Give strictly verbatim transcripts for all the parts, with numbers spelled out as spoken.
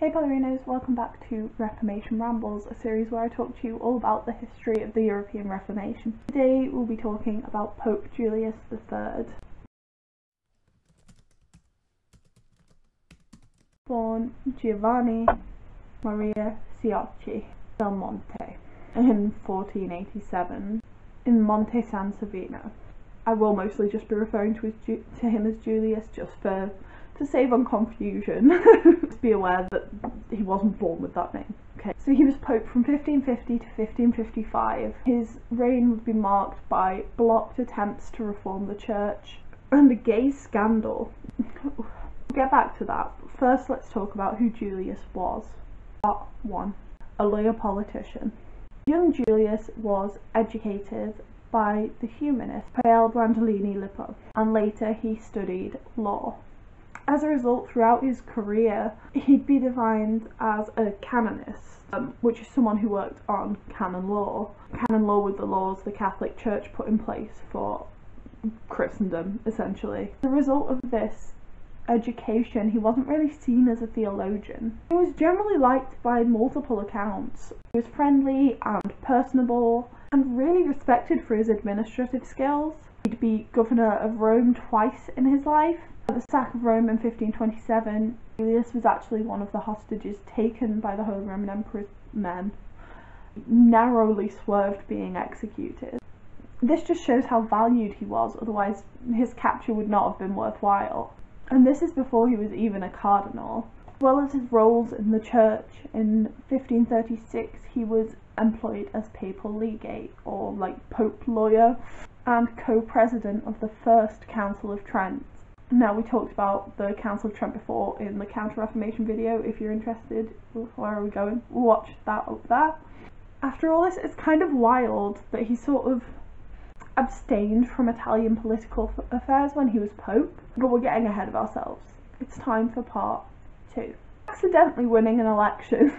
Hey Ballerinos, welcome back to Reformation Rambles, a series where I talk to you all about the history of the European Reformation. Today we'll be talking about Pope Julius the third. Born Giovanni Maria Ciocchi del Monte in fourteen eighty-seven in Monte San Savino. I will mostly just be referring to, his, to him as Julius just for to save on confusion. Just be aware that he wasn't born with that name. Okay, so he was pope from fifteen fifty to fifteen fifty-five. His reign would be marked by blocked attempts to reform the church and a gay scandal. We'll get back to that, but first let's talk about who Julius was. Part one. A lawyer politician. Young Julius was educated by the humanist Paolo Brandolini Lippo, and later he studied law. As a result, throughout his career, he'd be defined as a canonist, um, which is someone who worked on canon law. Canon law with the laws the Catholic Church put in place for Christendom, essentially. As a result of this education, he wasn't really seen as a theologian. He was generally liked by multiple accounts. He was friendly and personable, and really respected for his administrative skills. He'd be governor of Rome twice in his life. At the sack of Rome in fifteen twenty-seven, Julius was actually one of the hostages taken by the Holy Roman Emperor's men, narrowly swerved being executed. This just shows how valued he was, otherwise his capture would not have been worthwhile. And this is before he was even a cardinal. As well as his roles in the church, in fifteen thirty-six he was employed as papal legate, or like pope lawyer, and co-president of the First Council of Trent. Now, we talked about the Council of Trent before in the Counter-Reformation video. If you're interested, where are we going? Watch that up there. After all this, it's kind of wild that he sort of abstained from Italian political affairs when he was Pope, but we're getting ahead of ourselves. It's time for part two. Accidentally winning an election.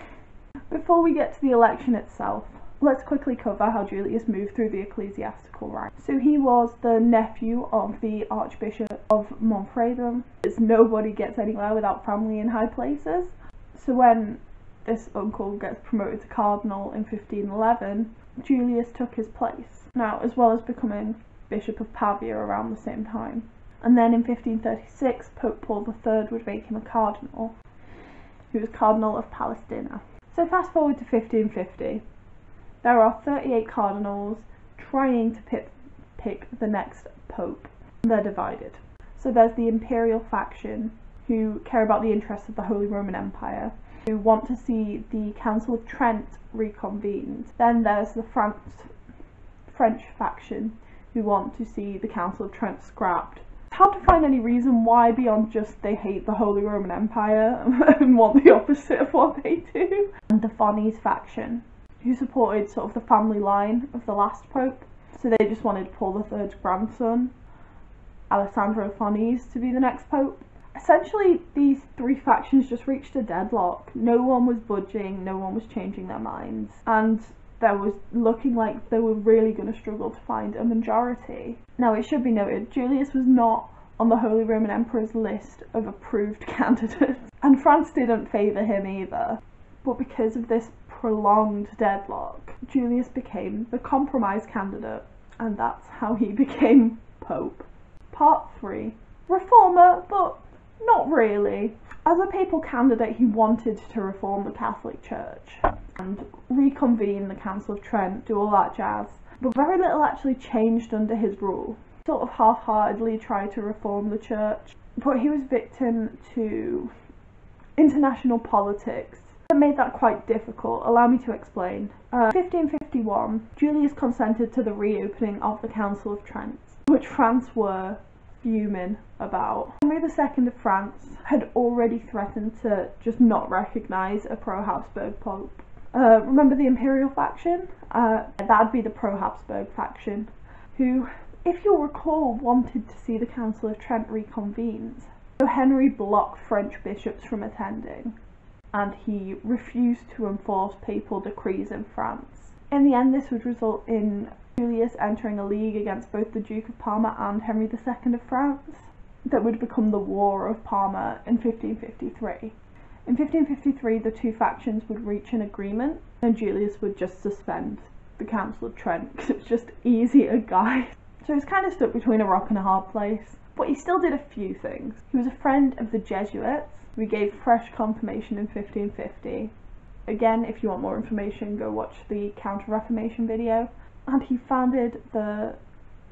Before we get to the election itself, let's quickly cover how Julius moved through the ecclesiastical ranks. So he was the nephew of the Archbishop of Montfredon, as nobody gets anywhere without family in high places. So when this uncle gets promoted to cardinal in fifteen eleven, Julius took his place, now as well as becoming Bishop of Pavia around the same time. And then in fifteen thirty-six, Pope Paul the third would make him a cardinal. He was Cardinal of Palestrina. So fast forward to fifteen fifty. There are thirty-eight cardinals trying to pick, pick the next pope. They're divided. So there's the imperial faction, who care about the interests of the Holy Roman Empire, who want to see the Council of Trent reconvened. Then there's the France, French faction, who want to see the Council of Trent scrapped. It's hard to find any reason why beyond just they hate the Holy Roman Empire and want the opposite of what they do. And the Farnese faction, who supported sort of the family line of the last pope, so they just wanted Paul the third's grandson, Alessandro Farnese, to be the next pope. Essentially, these three factions just reached a deadlock. No one was budging, no one was changing their minds, and there was looking like they were really going to struggle to find a majority. Now, it should be noted, Julius was not on the Holy Roman Emperor's list of approved candidates, and France didn't favour him either. But because of this prolonged deadlock, Julius became the compromise candidate, and that's how he became Pope. Part three. Reformer, but not really. As a papal candidate, he wanted to reform the Catholic Church and reconvene the Council of Trent, do all that jazz, but very little actually changed under his rule. He sort of half-heartedly tried to reform the Church, but he was victim to international politics that made that quite difficult. Allow me to explain. Uh, fifteen fifty-one, Julius consented to the reopening of the Council of Trent, which France were fuming about. Henry the second of France had already threatened to just not recognise a pro-Habsburg pope. Uh, remember the imperial faction? Uh, that'd be the pro-Habsburg faction, who, if you'll recall, wanted to see the Council of Trent reconvened. So Henry blocked French bishops from attending, and he refused to enforce papal decrees in France. In the end, this would result in Julius entering a league against both the Duke of Parma and Henry the second of France that would become the War of Parma in fifteen fifty-three. In fifteen fifty-three, the two factions would reach an agreement, and Julius would just suspend the Council of Trent because it's just easier, guys. So he was kind of stuck between a rock and a hard place, but he still did a few things. He was a friend of the Jesuits. We gave fresh confirmation in fifteen fifty. Again, if you want more information, go watch the Counter-Reformation video. And he founded the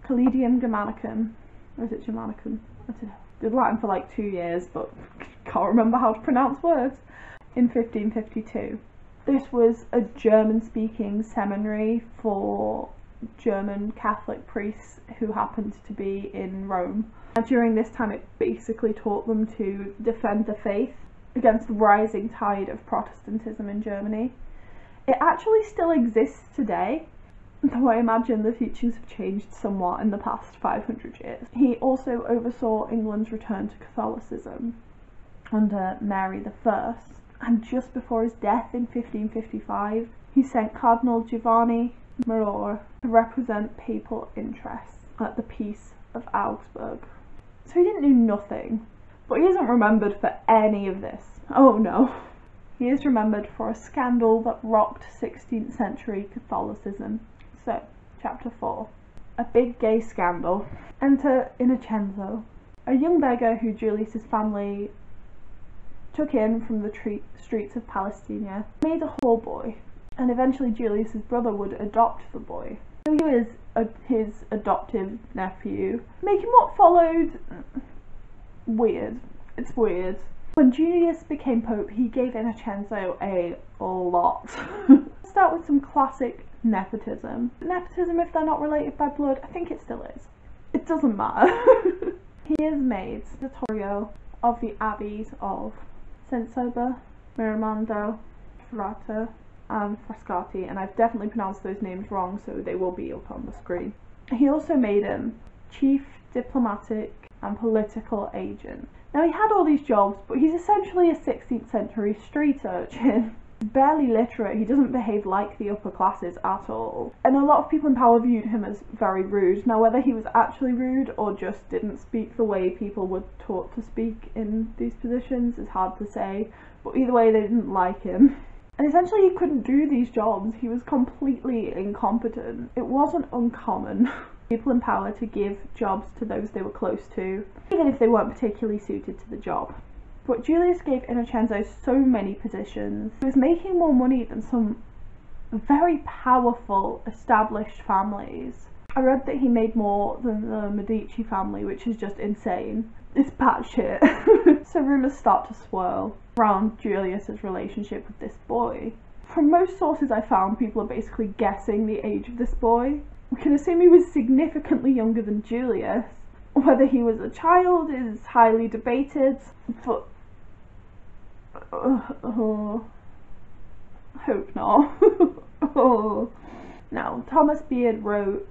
Collegium Germanicum, or is it Germanicum? I don't know. Did Latin for like two years, but can't remember how to pronounce words, in fifteen fifty-two. This was a German-speaking seminary for German Catholic priests who happened to be in Rome. And during this time, it basically taught them to defend the faith against the rising tide of Protestantism in Germany. It actually still exists today, though I imagine the teachings have changed somewhat in the past five hundred years. He also oversaw England's return to Catholicism under Mary the First, and just before his death in fifteen fifty-five, he sent Cardinal Giovanni Marore to represent papal interests at the Peace of Augsburg. So he didn't do nothing, but he isn't remembered for any of this. Oh no. He is remembered for a scandal that rocked sixteenth century Catholicism. So, chapter four. A big gay scandal. Enter Innocenzo, a young beggar who Julius's family took in from the tre streets of Palestina, made a whoreboy, and eventually Julius's brother would adopt the boy. So he was a his adoptive nephew, making what followed weird. It's weird. When Julius became pope, he gave Innocenzo a lot. Let's start with some classic nepotism. Nepotism, if they're not related by blood, I think it still is. It doesn't matter. He is made Notario of the abbeys of Sensoba, Miramondo, Ferrata, and Frascati, and I've definitely pronounced those names wrong, so they will be up on the screen. He also made him chief diplomatic and political agent. Now, he had all these jobs, but he's essentially a sixteenth century street urchin. Barely literate, he doesn't behave like the upper classes at all, and a lot of people in power viewed him as very rude. Now, whether he was actually rude or just didn't speak the way people were taught to speak in these positions is hard to say, but either way they didn't like him, and essentially he couldn't do these jobs. He was completely incompetent. It wasn't uncommon people in power to give jobs to those they were close to, even if they weren't particularly suited to the job. But Julius gave Innocenzo so many positions. He was making more money than some very powerful established families. I read that he made more than the Medici family, which is just insane. It's batshit. So rumours start to swirl around Julius's relationship with this boy. From most sources I found, people are basically guessing the age of this boy. We can assume he was significantly younger than Julius. Whether he was a child is highly debated, but Uh, oh, hope not. Oh. Now, Thomas Beard wrote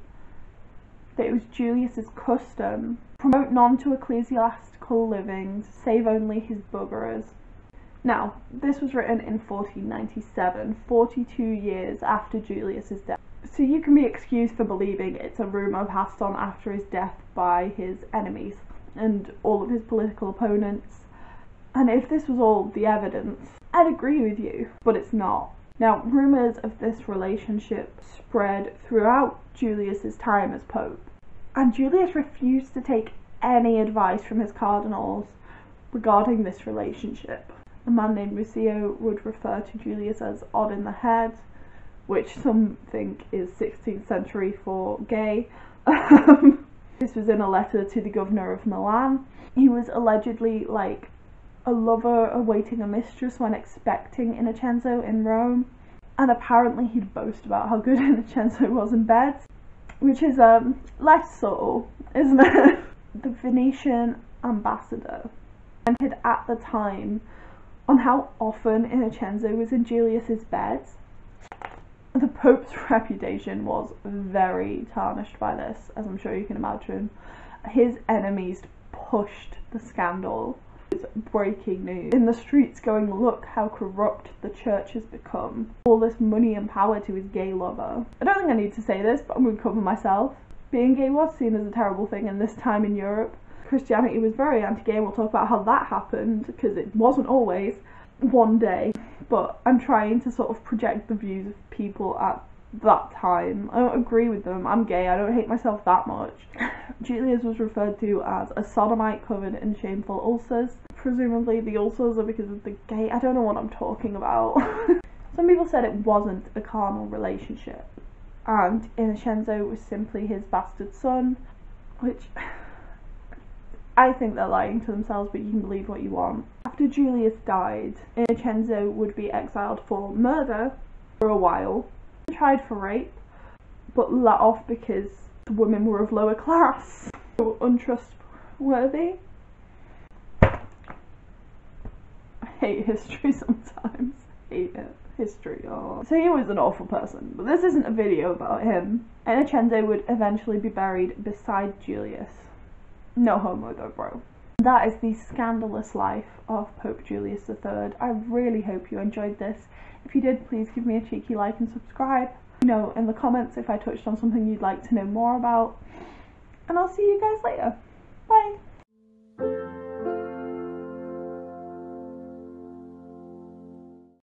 that it was Julius's custom promote none to ecclesiastical living, save only his buggerers. Now, this was written in fourteen ninety-seven, forty-two years after Julius's death. So you can be excused for believing it's a rumour passed on after his death by his enemies and all of his political opponents. And if this was all the evidence, I'd agree with you, but it's not. Now, rumours of this relationship spread throughout Julius's time as pope, and Julius refused to take any advice from his cardinals regarding this relationship. A man named Musio would refer to Julius as odd in the head, which some think is sixteenth century for gay. This was in a letter to the governor of Milan. He was allegedly like a lover awaiting a mistress when expecting Innocenzo in Rome, and apparently he'd boast about how good Innocenzo was in bed, which is um less subtle, isn't it? The Venetian ambassador commented at the time on how often Innocenzo was in Julius's bed. The Pope's reputation was very tarnished by this, as I'm sure you can imagine. His enemies pushed the scandal. Breaking news in the streets, going, "Look how corrupt the church has become. All this money and power to his gay lover." I don't think I need to say this, but I'm going to cover myself. Being gay was seen as a terrible thing in this time in Europe. Christianity was very anti-gay, and we'll talk about how that happened, because it wasn't always. one day, but I'm trying to sort of project the views of people at that time. I don't agree with them, I'm gay, I don't hate myself that much. Julius was referred to as a sodomite covered in shameful ulcers. Presumably the ulcers are because of the gay, I don't know what I'm talking about. Some people said it wasn't a carnal relationship, and Innocenzo was simply his bastard son, which I think they're lying to themselves, but you can believe what you want. After Julius died, Innocenzo would be exiled for murder for a while, tried for rape, but let off because the women were of lower class, they were untrustworthy. I hate history sometimes, I hate it. History, oh. So he was an awful person, but this isn't a video about him. Innocenzo would eventually be buried beside Julius. No homo though, bro. That is the scandalous life of Pope Julius the third. I really hope you enjoyed this. If you did, please give me a cheeky like and subscribe. You know in the comments if I touched on something you'd like to know more about. And I'll see you guys later. Bye!